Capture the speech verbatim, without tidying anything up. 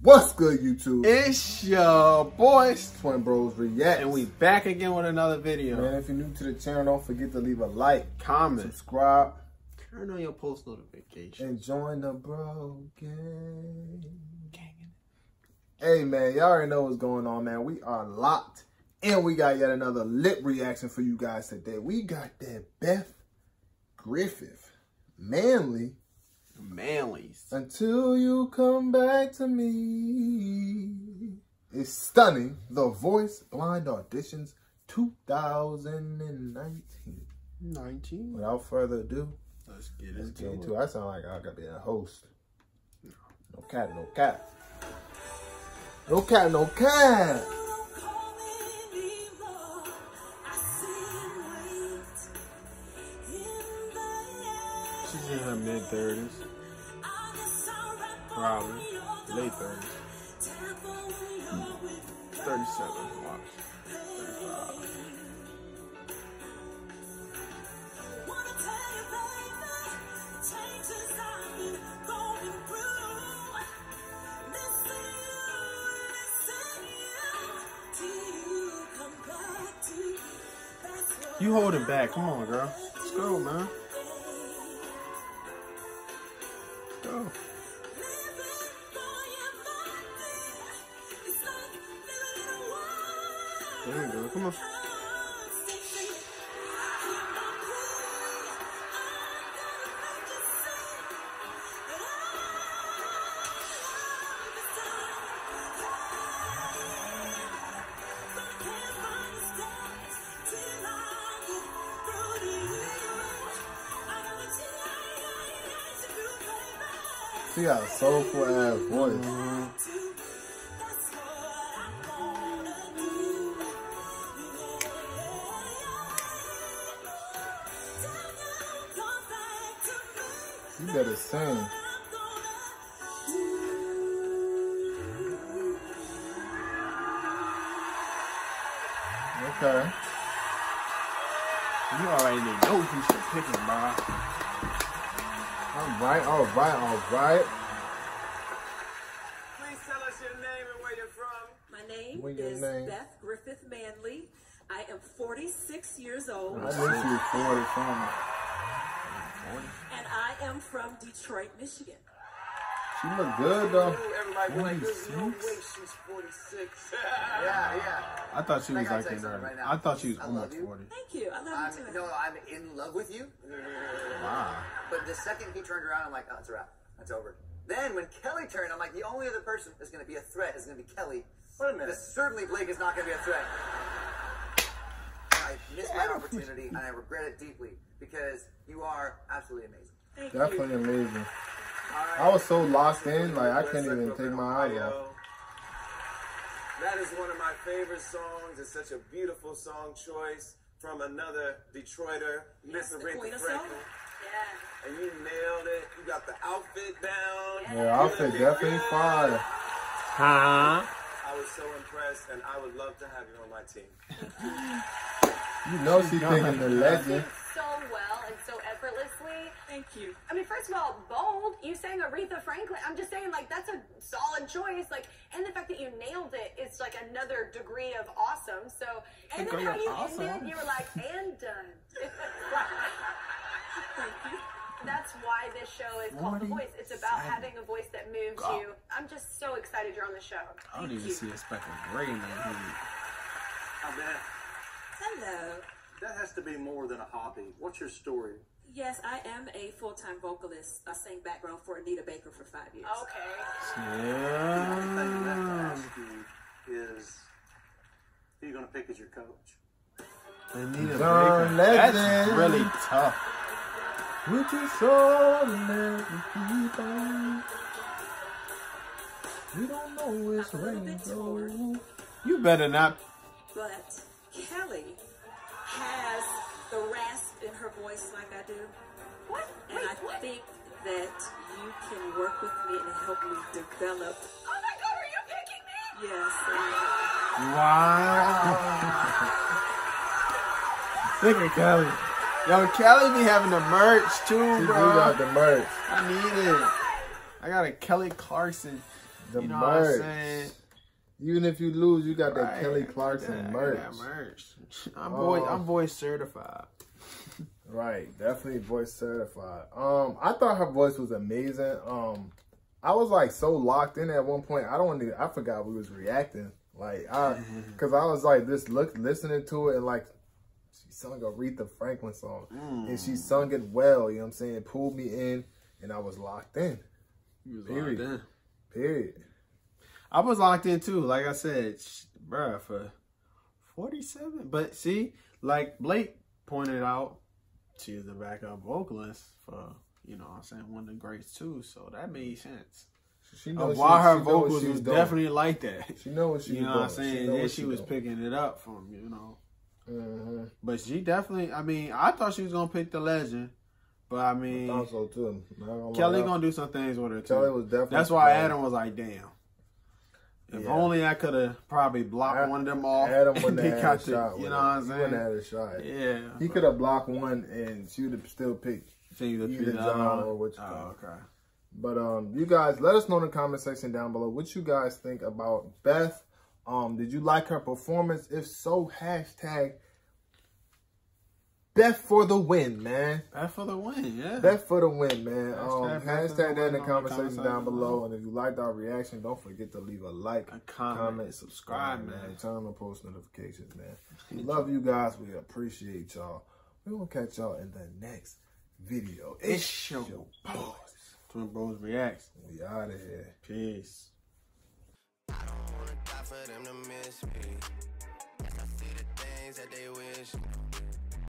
What's good, YouTube? It's your boys, Twin Bros Reacts, and we back again with another video. Man, if you're new to the channel, don't forget to leave a like, comment, subscribe, turn on your post notifications, and join the bro gang. gang. Hey, man, y'all already know what's going on, man. We are locked, and we got yet another lit reaction for you guys today. We got that Beth Griffith Manley. Manleys. Until You Come Back to Me. It's stunning. The Voice Blind Auditions twenty nineteen. nineteen. Without further ado, let's get, let's get into it. I sound like I gotta be a host. No, no cat, no cat. No cat, no cat. She's in her mid thirties, probably late thirties, thirty-seven, watch, thirty-five. You holding back? Come on, girl. Let's go, man. Oh. There you go, come on. She got a soulful ass voice. Mm-hmm. You better sing. Okay. You already know who should pick it, bro. Alright, alright, alright. Please tell us your name and where you're from. My name What's is name? Beth Griffith Manley. I am forty-six years old. I knew she was forty from. And I am from Detroit, Michigan. She look good though. forty-six? Yeah, yeah. I thought she was I like in her. Right I thought she was almost forty. Thank you. I love I'm, you too. No, I'm in love with you. Wow. But the second he turned around, I'm like, oh, it's a wrap. That's over. Then when Kelly turned, I'm like, the only other person that's going to be a threat is going to be Kelly. Wait a minute. Because certainly Blake is not going to be a threat. I missed my opportunity, and I regret it deeply because you are absolutely amazing. Thank Definitely you. amazing. Right. I was so locked in, like, I couldn't even take my eyes off. That is one of my favorite songs. It's such a beautiful song choice from another Detroiter, yes, Miss Aretha Franklin. Yeah. And you nailed it. You got the outfit down. Yeah, yeah outfit definitely fire. Huh? I was so impressed, and I would love to have you on my team. You know she's thinking the legend. So well and so effortlessly. Thank you. I mean, first of all, bold. You sang Aretha Franklin. I'm just saying, like, that's a solid choice. Like, and the fact that you nailed it, it's like another degree of awesome. So, and then how you awesome. ended, you were like, and done. That's why this show is called The Voice. It's about having a voice that moves God. you. I'm just so excited you're on the show. Thank I don't even you. see a speck of gray in that movie. Hi, Beth. Hello. That has to be more than a hobby. What's your story? Yes, I am a full-time vocalist. I sang background for Anita Baker for five years. Okay. Yeah. The only thing left to ask you is, who are you going to pick as your coach? Anita Baker. That's really tough. Would you so let me be by? We don't know it's rainbow. You better not. But Kelly has the rasp in her voice like I do. What? And Wait, I what? think that you can work with me and help me develop. Oh my God, are you picking me? Yes. Wow. Look at Kelly. Yo, Kelly be having the merch too, she bro. She got the merch. I need it. I got a Kelly Clarkson The you know merch. What I'm saying? Even if you lose, you got right. that Kelly Clarkson yeah, merch. That merch. I'm um, voice. I'm voice certified. Right, definitely voice certified. Um, I thought her voice was amazing. Um, I was like so locked in at one point. I don't even. I forgot we was reacting. Like I, cause I was like this look listening to it and like. She sung Aretha Franklin song, mm. and she sung it well, you know what I'm saying? It pulled me in, and I was locked in. You was Period. locked in. Period. I was locked in, too. Like I said, bruh, for forty-seven. But see, like Blake pointed out, she is a backup vocalist for, you know what I'm saying, one of the greats, too. So that made sense. She knows of why she, her she vocals was doing. definitely like that. She knows what she You know doing. what I'm saying? She and she, she was doing. picking it up from, you know. Mm-hmm. But she definitely, I mean, I thought she was going to pick the legend. But, I mean, I thought so too. I Kelly going to do some things with her, too. Kelly was definitely That's why playing. Adam was like, damn. If yeah. only I could have probably blocked I, one of them off. Adam wouldn't have had a shot. You know what I'm saying? He wouldn't have had a shot. Yeah. He could have blocked one and she would have still picked either John or what you call it. Oh, okay. But um, you guys, let us know in the comment section down below what you guys think about Beth. Um, did you like her performance? If so, hashtag Beth for the win, man. Beth for the win, yeah. Beth for the win, man. Hashtag, um, hashtag that in the conversation down below. And if you liked our reaction, don't forget to leave a like, a comment, comment subscribe, man. man. Turn on the post notifications, man. We love you guys. We appreciate y'all. We will catch y'all in the next video. It's, it's your boys. Twin Bros Reacts. We out of here. Peace. I don't wanna die for them to miss me. As I see the things that they wish.